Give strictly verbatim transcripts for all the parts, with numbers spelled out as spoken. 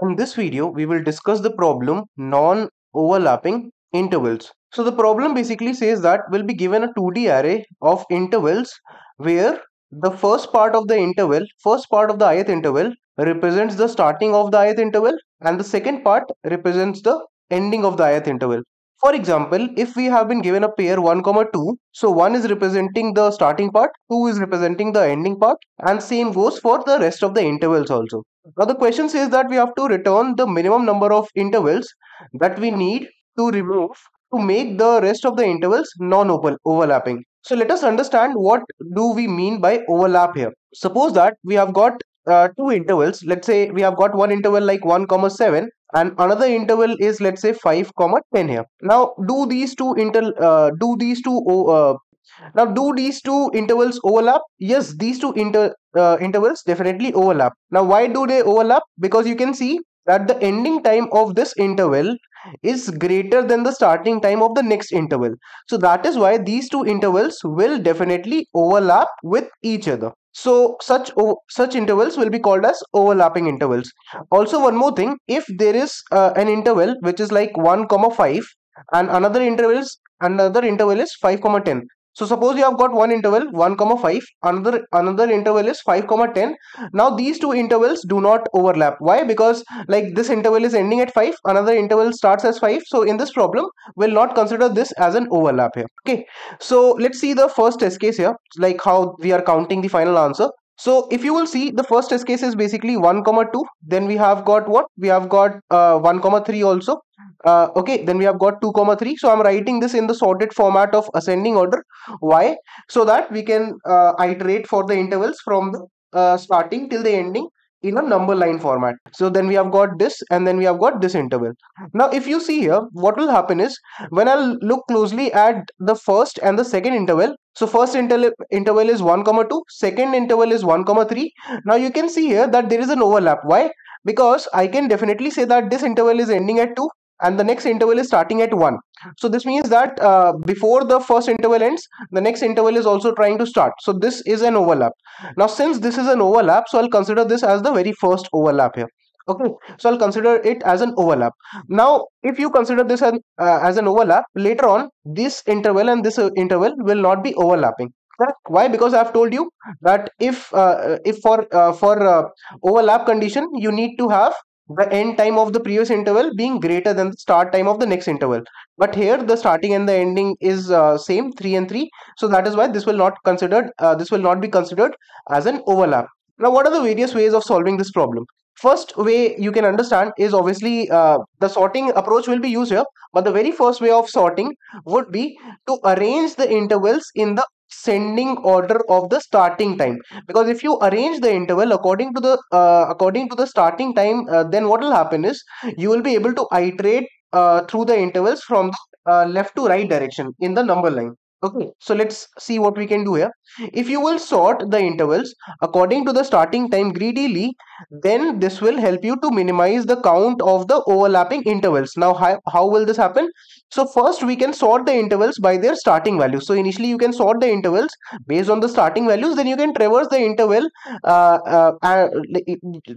In this video, we will discuss the problem non-overlapping intervals. So the problem basically says that we'll be given a two D array of intervals where the first part of the interval, first part of the ith interval represents the starting of the ith interval and the second part represents the ending of the ith interval. For example, if we have been given a pair one comma two, so one is representing the starting part, two is representing the ending part, and same goes for the rest of the intervals also. Now the question says that we have to return the minimum number of intervals that we need to remove to make the rest of the intervals non-overlapping. So let us understand what do we mean by overlap here. Suppose that we have got uh, two intervals. Let's say we have got one interval like one comma seven. And another interval is, let's say, five comma ten here. Now, do these two inter uh, do these two uh, now do these two intervals overlap? Yes, these two inter uh, intervals definitely overlap. Now, why do they overlap? Because you can see that the ending time of this interval is greater than the starting time of the next interval. So that is why these two intervals will definitely overlap with each other. So such such intervals will be called as overlapping intervals. Also, one more thing, if there is uh, an interval which is like one comma five and another interval is another interval is five comma ten. So suppose you have got one interval one comma five, another another interval is five comma ten. Now these two intervals do not overlap. Why? Because like this interval is ending at five, another interval starts as five. So in this problem, we'll not consider this as an overlap here. Okay. So let's see the first test case here, like how we are counting the final answer. So if you will see, the first test case is basically one comma two. Then we have got what? We have got uh, one comma three also. Uh, okay, then we have got two comma three. So I'm writing this in the sorted format of ascending order. Why? So that we can uh, iterate for the intervals from the uh, starting till the ending in a number line format. So then we have got this, and then we have got this interval. Now if you see here, what will happen is, when I'll look closely at the first and the second interval, so first inter interval is one comma two, second interval is one comma three. Now you can see here that there is an overlap. Why? Because I can definitely say that this interval is ending at two and the next interval is starting at one. So this means that uh, before the first interval ends, the next interval is also trying to start. So this is an overlap. Now since this is an overlap, so I'll consider this as the very first overlap here. Okay, so I'll consider it as an overlap. Now if you consider this an, uh, as an overlap, later on this interval and this uh, interval will not be overlapping. Why? Because I have told you that if uh, if for uh, for uh, overlap condition, you need to have the end time of the previous interval being greater than the start time of the next interval. But here the starting and the ending is uh, same, three and three. So that is why this will not considered uh, this will not be considered as an overlap. Now what are the various ways of solving this problem? First way you can understand is obviously uh, the sorting approach will be used here, but the very first way of sorting would be to arrange the intervals in the ascending order of the starting time, because if you arrange the interval according to the uh, according to the starting time, uh, then what will happen is you will be able to iterate uh, through the intervals from the uh, left to right direction in the number line. Okay, so let's see what we can do here. If you will sort the intervals according to the starting time greedily, then this will help you to minimize the count of the overlapping intervals. Now how, how will this happen? So first we can sort the intervals by their starting values. So initially you can sort the intervals based on the starting values, then you can traverse the interval, uh, uh, uh,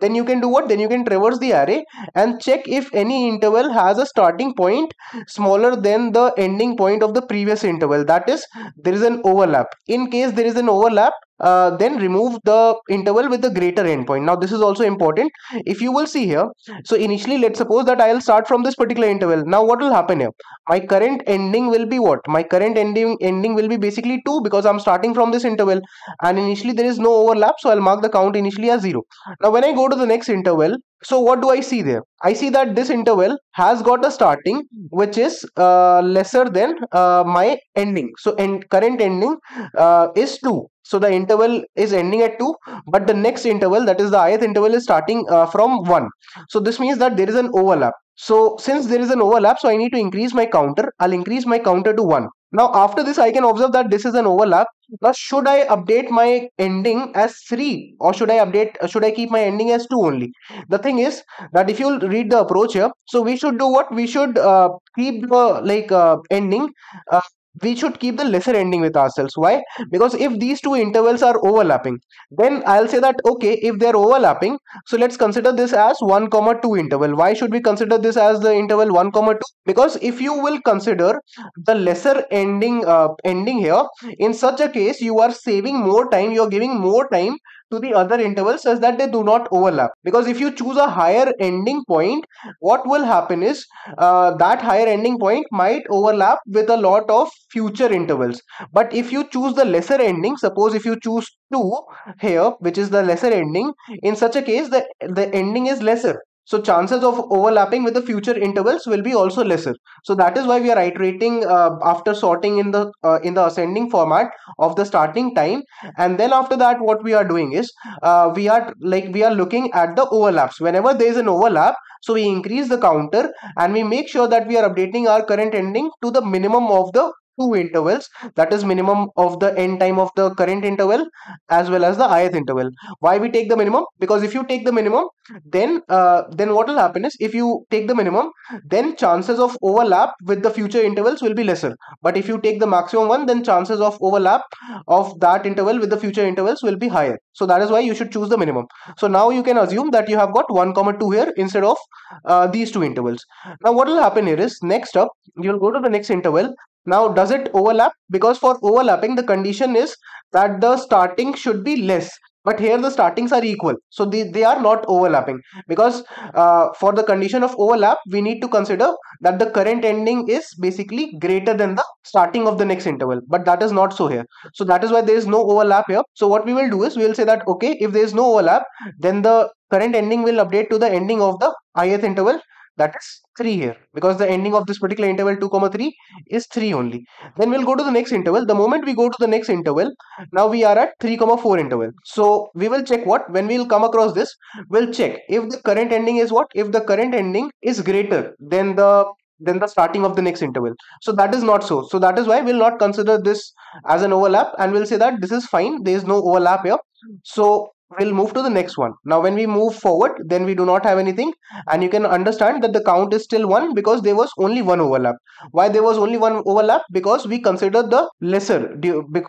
then you can do what? Then you can traverse the array and check if any interval has a starting point smaller than the ending point of the previous interval. That is, there is an overlap. In case there is an overlap, uh, then remove the interval with the greater endpoint. Now this is also important. If you will see here, so initially let's suppose that I'll start from this particular interval. Now what will happen here? My current ending will be what? My current ending ending will be basically two, because I'm starting from this interval and initially there is no overlap, so I'll mark the count initially as zero. Now when I go to the next interval, so what do I see there? I see that this interval has got a starting which is uh, lesser than uh, my ending. So end, current ending uh, is two. So the interval is ending at two, but the next interval, that is the ith interval, is starting uh, from one. So this means that there is an overlap. So since there is an overlap, so I need to increase my counter. I'll increase my counter to one. Now after this, I can observe that this is an overlap. Now should I update my ending as three, or should I update, should I keep my ending as two only? The thing is that if you read the approach here, so we should do what? We should uh, keep the like uh, ending uh, we should keep the lesser ending with ourselves. Why? Because if these two intervals are overlapping, then I'll say that okay, if they're overlapping, so let's consider this as one comma two interval. Why should we consider this as the interval one comma two? Because if you will consider the lesser ending uh, ending here, in such a case you are saving more time, you're giving more time to the other intervals such that they do not overlap. Because if you choose a higher ending point, what will happen is uh, that higher ending point might overlap with a lot of future intervals. But if you choose the lesser ending, suppose if you choose two here, which is the lesser ending, in such a case the, the ending is lesser. So chances of overlapping with the future intervals will be also lesser. So that is why we are iterating uh, after sorting in the uh, in the ascending format of the starting time, and then after that what we are doing is uh, we are like we are looking at the overlaps. Whenever there is an overlap, so we increase the counter and we make sure that we are updating our current ending to the minimum of the two intervals, that is minimum of the end time of the current interval as well as the ith interval. Why we take the minimum? Because if you take the minimum, then uh, then what will happen is, if you take the minimum, then chances of overlap with the future intervals will be lesser. But if you take the maximum one, then chances of overlap of that interval with the future intervals will be higher. So that is why you should choose the minimum. So now you can assume that you have got one comma two here instead of uh, these two intervals. Now what will happen here is, next up you will go to the next interval. Now, does it overlap? Because for overlapping, the condition is that the starting should be less. But here the startings are equal. So they, they are not overlapping. Because uh, for the condition of overlap, we need to consider that the current ending is basically greater than the starting of the next interval. But that is not so here. So that is why there is no overlap here. So what we will do is, we will say that, okay, if there is no overlap, then the current ending will update to the ending of the ith interval. That is three here, because the ending of this particular interval two comma three is three only. Then we'll go to the next interval. The moment we go to the next interval, now we are at three comma four interval. So we will check what? When we'll come across this, we'll check if the current ending is what? If the current ending is greater than the than the starting of the next interval. So that is not so. So that is why we'll not consider this as an overlap, and we'll say that this is fine. There is no overlap here. So we'll move to the next one. Now when we move forward, then we do not have anything, and you can understand that the count is still one, because there was only one overlap. Why there was only one overlap? Because we considered the lesser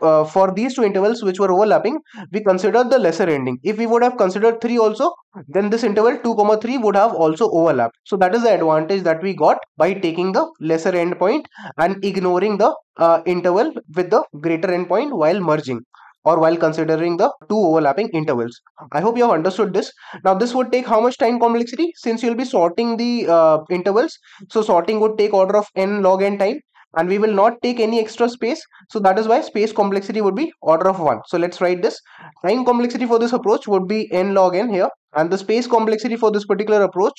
uh, for these two intervals which were overlapping, we considered the lesser ending. If we would have considered three also, then this interval two comma three would have also overlapped. So that is the advantage that we got by taking the lesser endpoint and ignoring the uh, interval with the greater endpoint while merging, or while considering the two overlapping intervals. I hope you have understood this. Now this would take how much time complexity? Since you will be sorting the uh, intervals, so sorting would take order of n log n time, and we will not take any extra space. So that is why space complexity would be order of one. So let's write this. Time complexity for this approach would be n log n here, and the space complexity for this particular approach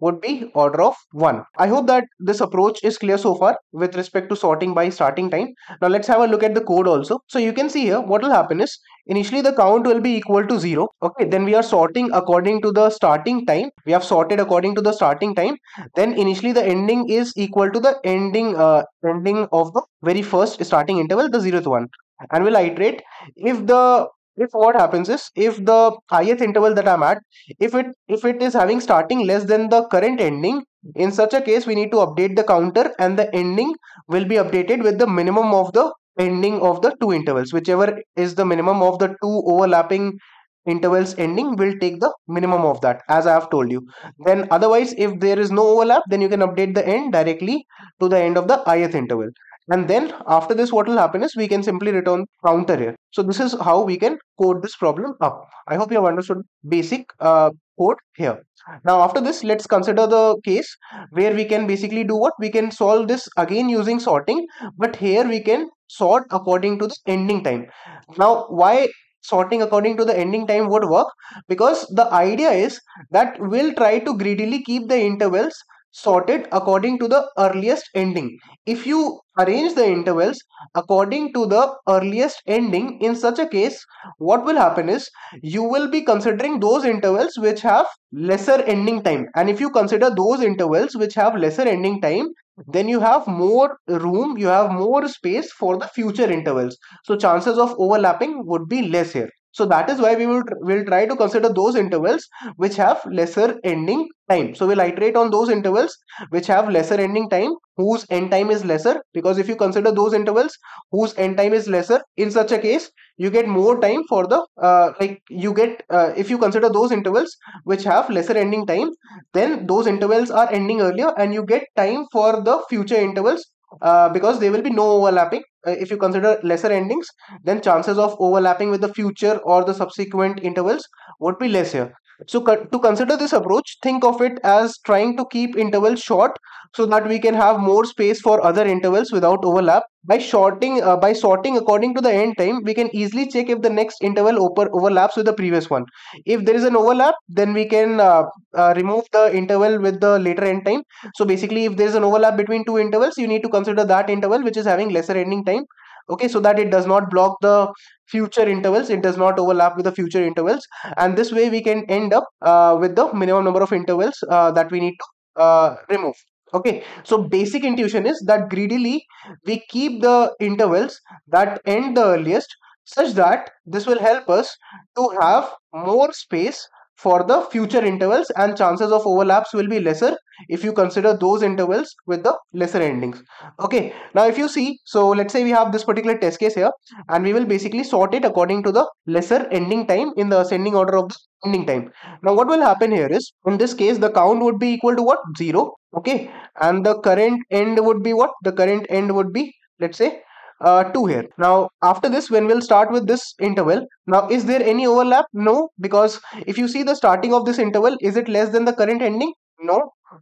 would be order of one. I hope that this approach is clear so far with respect to sorting by starting time. Now let's have a look at the code also. So you can see here what will happen is, initially the count will be equal to zero. Okay, then we are sorting according to the starting time. We have sorted according to the starting time. Then initially the ending is equal to the ending uh, ending of the very first starting interval, the zeroth one. And we'll iterate. If the If what happens is, if the ith interval that I'm at, if it if it is having starting less than the current ending, in such a case we need to update the counter, and the ending will be updated with the minimum of the ending of the two intervals. Whichever is the minimum of the two overlapping intervals ending will take the minimum of that, as I have told you. Then otherwise, if there is no overlap, then you can update the end directly to the end of the ith interval. And then after this, what will happen is, we can simply return counter here. So this is how we can code this problem up. I hope you have understood basic uh, code here. Now after this, let's consider the case where we can basically do what? We can solve this again using sorting, but here we can sort according to the ending time. Now why sorting according to the ending time would work? Because the idea is that we'll try to greedily keep the intervals sorted according to the earliest ending. If you arrange the intervals according to the earliest ending, in such a case what will happen is, you will be considering those intervals which have lesser ending time, and if you consider those intervals which have lesser ending time, then you have more room, you have more space for the future intervals. So chances of overlapping would be less here. So that is why we will will try to consider those intervals which have lesser ending time. So we'll iterate on those intervals which have lesser ending time, whose end time is lesser, because if you consider those intervals whose end time is lesser, in such a case you get more time for the uh, like you get uh, if you consider those intervals which have lesser ending time, then those intervals are ending earlier and you get time for the future intervals, uh, because there will be no overlapping. If you consider lesser endings, then chances of overlapping with the future or the subsequent intervals would be lesser. So co to consider this approach, think of it as trying to keep intervals short so that we can have more space for other intervals without overlap. By shorting, uh, by sorting according to the end time, we can easily check if the next interval over overlaps with the previous one. If there is an overlap, then we can uh, uh, remove the interval with the later end time. So basically, if there is an overlap between two intervals, you need to consider that interval which is having lesser ending time. Okay, so that it does not block the future intervals, it does not overlap with the future intervals, and this way we can end up uh, with the minimum number of intervals uh, that we need to uh, remove. Okay, so basic intuition is that greedily we keep the intervals that end the earliest, such that this will help us to have more space for the future intervals, and chances of overlaps will be lesser if you consider those intervals with the lesser endings. Okay, now if you see, so let's say we have this particular test case here, and we will basically sort it according to the lesser ending time in the ascending order of the ending time. Now what will happen here is, in this case the count would be equal to what? Zero. Okay, and the current end would be what? The current end would be, let's say, Uh, two here. Now after this, when we'll start with this interval, now is there any overlap? No, because if you see the starting of this interval, is it less than the current ending? No.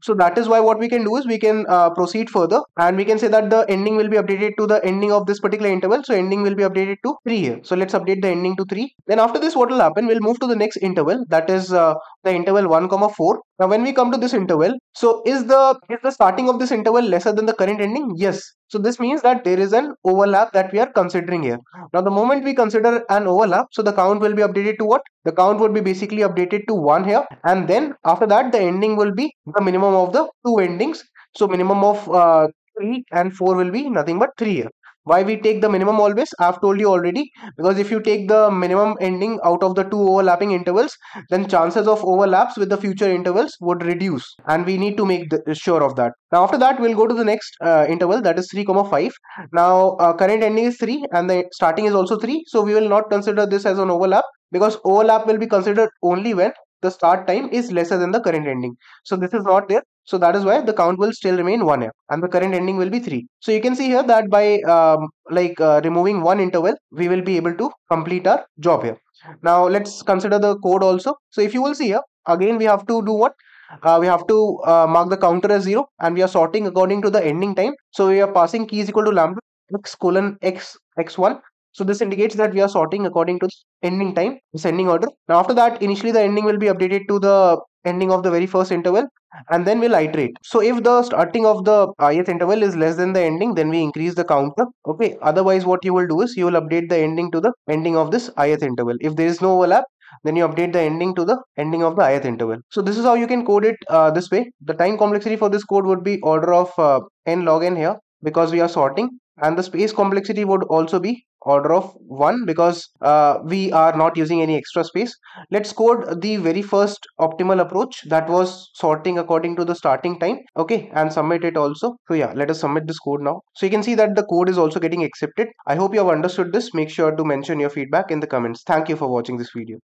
So that is why what we can do is we can uh, proceed further, and we can say that the ending will be updated to the ending of this particular interval. So ending will be updated to three here. So let's update the ending to three. Then after this, what will happen? We'll move to the next interval, that is uh, the interval one comma four. Now when we come to this interval, so is the is the starting of this interval lesser than the current ending? Yes. So this means that there is an overlap that we are considering here. Now the moment we consider an overlap, so the count will be updated to what? The count would be basically updated to one here, and then after that the ending will be the minimum minimum of the two endings. So minimum of uh, three and four will be nothing but three here. Why we take the minimum always? I've told you already, because if you take the minimum ending out of the two overlapping intervals, then chances of overlaps with the future intervals would reduce, and we need to make the, sure of that. Now after that, we'll go to the next uh, interval, that is three comma five. Now uh, current ending is three and the starting is also three, so we will not consider this as an overlap, because overlap will be considered only when the start time is lesser than the current ending. So this is not there. So that is why the count will still remain one here, and the current ending will be three. So you can see here that by um, like uh, removing one interval, we will be able to complete our job here. Now let's consider the code also. So if you will see here, again we have to do what? Uh, we have to uh, mark the counter as zero, and we are sorting according to the ending time. So we are passing keys equal to lambda x colon x x one. So this indicates that we are sorting according to the ending time, ascending order. Now after that, initially the ending will be updated to the ending of the very first interval, and then we'll iterate. So if the starting of the ith interval is less than the ending, then we increase the counter. Okay, otherwise what you will do is you will update the ending to the ending of this ith interval. If there is no overlap, then you update the ending to the ending of the ith interval. So this is how you can code it uh, this way. The time complexity for this code would be order of uh, n log n here, because we are sorting, and the space complexity would also be order of one, because uh, we are not using any extra space. Let's code the very first optimal approach, that was sorting according to the starting time. Okay, and submit it also. So yeah, let us submit this code now. So you can see that the code is also getting accepted. I hope you have understood this. Make sure to mention your feedback in the comments. Thank you for watching this video.